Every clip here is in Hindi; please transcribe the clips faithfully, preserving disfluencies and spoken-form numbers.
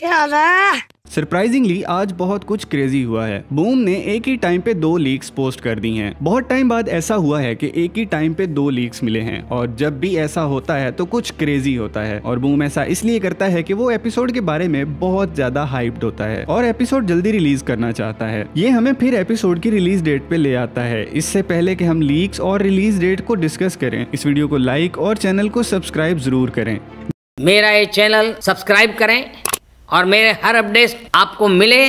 क्या बात। सरप्राइजिंगली आज बहुत कुछ क्रेजी हुआ है। बूम ने एक ही टाइम पे दो लीक्स पोस्ट कर दी हैं। बहुत टाइम बाद ऐसा हुआ है कि एक ही टाइम पे दो लीक्स मिले हैं, और जब भी ऐसा होता है तो कुछ क्रेजी होता है। और बूम ऐसा इसलिए करता है कि वो एपिसोड के बारे में बहुत ज्यादा हाइप्ड होता है और एपिसोड जल्दी रिलीज करना चाहता है। ये हमें फिर एपिसोड की रिलीज डेट पे ले आता है। इससे पहले कि हम लीक्स और रिलीज डेट को डिस्कस करें, इस वीडियो को लाइक और चैनल को सब्सक्राइब जरूर करें। मेरा ये चैनल सब्सक्राइब करें और मेरे हर अपडेट आपको मिले,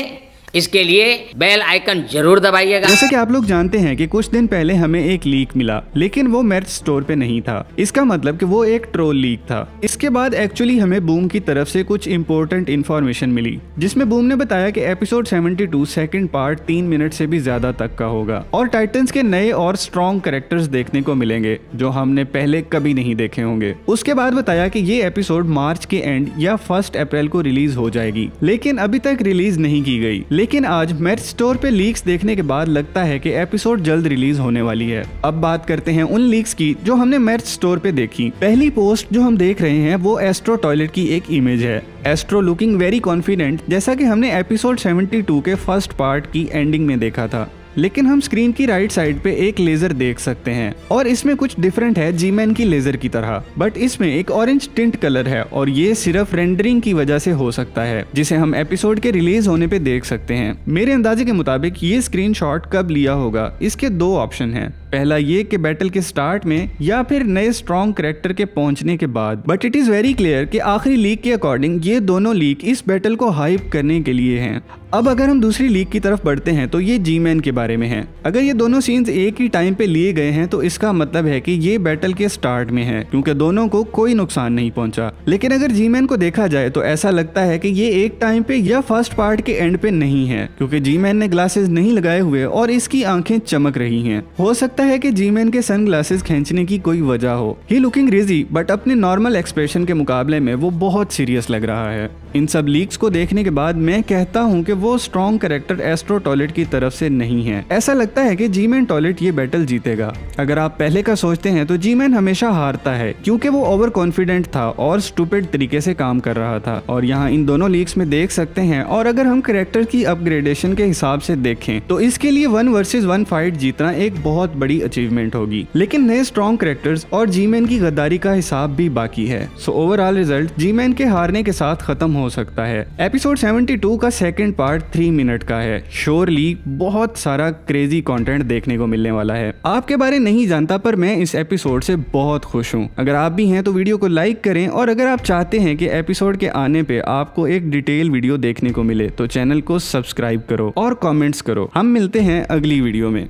इसके लिए बेल आइकन जरूर दबाइएगा। जैसे कि आप लोग जानते हैं कि कुछ दिन पहले हमें एक लीक मिला, लेकिन वो मेट स्टोर पे नहीं था। इसका मतलब कि वो एक ट्रोल लीक था। इसके बाद एक्चुअली हमें बूम की तरफ से कुछ इम्पोर्टेंट इन्फॉर्मेशन मिली, जिसमें बूम ने बताया कि episode seventy two second part तीन मिनट से भी ज्यादा तक का होगा और टाइटन्स के नए और स्ट्रॉन्ग कैरेक्टर्स देखने को मिलेंगे जो हमने पहले कभी नहीं देखे होंगे। उसके बाद बताया कि ये एपिसोड मार्च के एंड या फर्स्ट अप्रैल को रिलीज हो जाएगी, लेकिन अभी तक रिलीज नहीं की गई। लेकिन आज मेट स्टोर पे लीक्स देखने के बाद लगता है कि एपिसोड जल्द रिलीज होने वाली है। अब बात करते हैं उन लीक्स की जो हमने मेट स्टोर पे देखी। पहली पोस्ट जो हम देख रहे हैं वो एस्ट्रो टॉयलेट की एक इमेज है। एस्ट्रो लुकिंग वेरी कॉन्फिडेंट, जैसा कि हमने एपिसोड सेवेंटी टू के फर्स्ट पार्ट की एंडिंग में देखा था। लेकिन हम स्क्रीन की राइट साइड पे एक लेजर देख सकते हैं और इसमें कुछ डिफरेंट है जीमैन की लेजर की तरह, बट इसमें एक ऑरेंज टिंट कलर है और ये सिर्फ रेंडरिंग की वजह से हो सकता है, जिसे हम एपिसोड के रिलीज होने पे देख सकते हैं। मेरे अंदाजे के मुताबिक ये स्क्रीनशॉट कब लिया होगा, इसके दो ऑप्शन हैं। पहला ये कि बैटल के स्टार्ट में या फिर नए स्ट्रॉन्ग कैरेक्टर के पहुंचने के बाद, but it is very clear कि आखिरी लीक के अकॉर्डिंग ये दोनों लीक इस बैटल को हाइप करने के लिए हैं। अब अगर हम दूसरी लीक की तरफ बढ़ते हैं तो ये जीमैन के बारे में है। अगर ये दोनों सीन्स एक ही टाइम पे लिए गए हैं तो इसका मतलब है कि ये बैटल के स्टार्ट में है, क्योंकि दोनों को कोई नुकसान नहीं पहुंचा। लेकिन अगर जीमैन को देखा जाए तो ऐसा लगता है कि ये एक टाइम पे या फर्स्ट पार्ट के एंड पे नहीं है, क्योंकि जीमैन ने ग्लासेस नहीं लगाए हुए और इसकी आंखें चमक रही हैं। हो सकता है कि जीमैन के सनग्लासेस खींचने की कोई वजह हो। ही लुकिंग क्रेजी, बट अपने नॉर्मल एक्सप्रेशन के मुकाबले में वो बहुत सीरियस लग रहा है। इन सब लीक्स को देखने के बाद मैं कहता हूँ कि वो स्ट्रॉन्ग कैरेक्टर एस्ट्रो टॉयलेट की तरफ से नहीं है। ऐसा लगता है कि जीमैन टॉयलेट ये बैटल जीतेगा। अगर आप पहले का सोचते हैं तो जीमैन हमेशा हारता है, क्योंकि वो ओवर कॉन्फिडेंट था और स्टूपिड तरीके से काम कर रहा था, और यहाँ इन दोनों लीक्स में देख सकते हैं। और अगर हम कैरेक्टर की अपग्रेडेशन के हिसाब से देखें तो इसके लिए वन वर्सेज वन फाइट जीतना एक बहुत बड़ी अचीवमेंट होगी, लेकिन नए स्ट्रॉन्ग कैरेक्टर्स और जीमैन की गद्दारी का हिसाब भी बाकी है। सो ओवरऑल रिजल्ट जीमैन के हारने के साथ खत्म हो सकता है। एपिसोड सेवेंटी टू का सेकंड पार्ट थ्री मिनट का है। श्योरली बहुत सारा क्रेजी कंटेंट देखने को मिलने वाला है। आपके बारे नहीं जानता, पर मैं इस एपिसोड से बहुत खुश हूँ। अगर आप भी हैं तो वीडियो को लाइक करें, और अगर आप चाहते हैं कि एपिसोड के आने पे आपको एक डिटेल वीडियो देखने को मिले तो चैनल को सब्सक्राइब करो और कॉमेंट्स करो। हम मिलते हैं अगली वीडियो में।